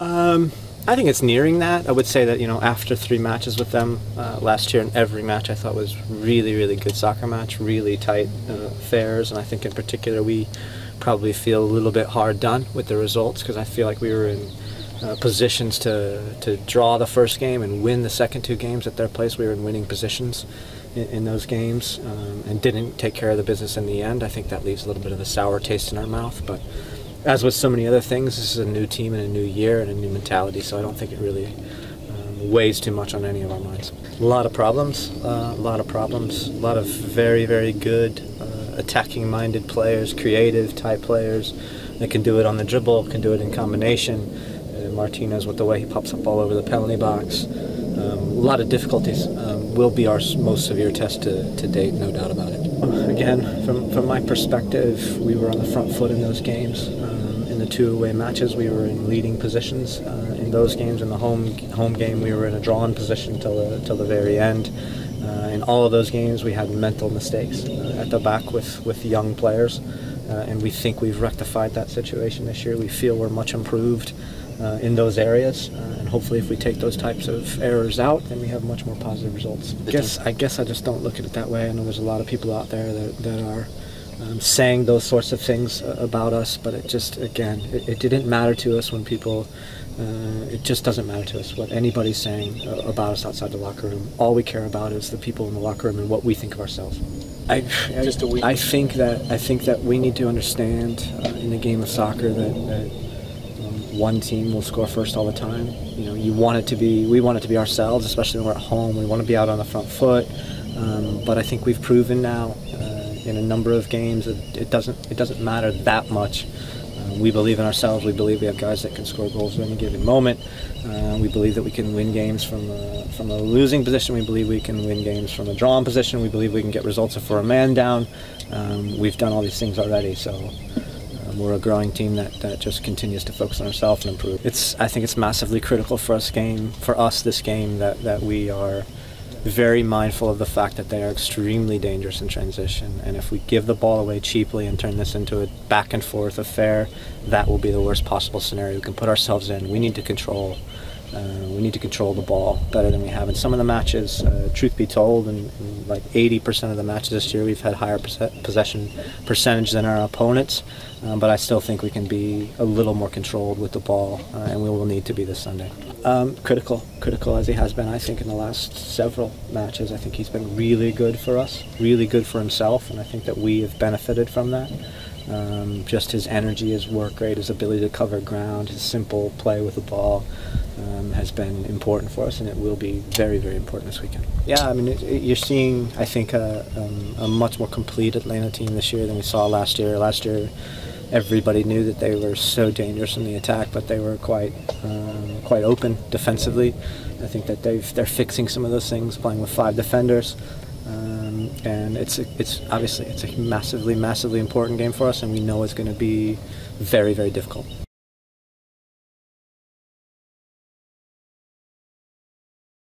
I think it's nearing that. I would say that, you know, after 3 matches with them last year, and every match I thought was really, really good soccer match, really tight affairs, and I think in particular we probably feel a little bit hard done with the results, because I feel like we were in positions to draw the first game and win the second 2 games at their place. We were in winning positions in those games and didn't take care of the business in the end. I think that leaves a little bit of a sour taste in our mouth, but as with so many other things, this is a new team and a new year and a new mentality, so I don't think it really weighs too much on any of our minds. A lot of problems, a lot of very, very good attacking-minded players, creative type players that can do it on the dribble, can do it in combination. Martinez, with the way he pops up all over the penalty box. A lot of difficulties will be our most severe test to date, no doubt about it. Again, from my perspective, we were on the front foot in those games. In the 2 away matches, we were in leading positions in those games. In the home game, we were in a drawn position till the very end. In all of those games, we had mental mistakes at the back with young players, and we think we've rectified that situation this year. We feel we're much improved in those areas, and hopefully if we take those types of errors out, then we have much more positive results. I guess I just don't look at it that way. I know there's a lot of people out there that are saying those sorts of things about us, but it just, again, it didn't matter to us when people, it just doesn't matter to us what anybody's saying about us outside the locker room. All we care about is the people in the locker room and what we think of ourselves. I think that we need to understand in the game of soccer that one team will score first all the time. You know, we want it to be ourselves, especially when we're at home. We want to be out on the front foot. But I think we've proven now in a number of games that it doesn't matter that much. We believe in ourselves. We believe we have guys that can score goals at any given moment. We believe that we can win games from a losing position. We believe we can win games from a drawn position. We believe we can get results if we're a man down. We've done all these things already, so. We're a growing team that just continues to focus on ourselves and improve. I think it's massively critical for us this game, that we are very mindful of the fact that they are extremely dangerous in transition. And if we give the ball away cheaply and turn this into a back and forth affair, that will be the worst possible scenario we can put ourselves in. We need to control. We need to control the ball better than we have in some of the matches. Truth be told, in like 80% of the matches this year, we've had higher possession percentage than our opponents. But I still think we can be a little more controlled with the ball, and we will need to be this Sunday. Critical as he has been, I think, in the last several matches. I think he's been really good for us, really good for himself, and I think that we have benefited from that. Just his energy, his work rate, his ability to cover ground, his simple play with the ball has been important for us, and it will be very, very important this weekend. Yeah, I mean, you're seeing, I think, a much more complete Atlanta team this year than we saw last year. Last year, everybody knew that they were so dangerous in the attack, but they were quite open defensively. I think that they're fixing some of those things, playing with 5 defenders. And it's obviously a massively important game for us, and we know it's going to be very, very difficult.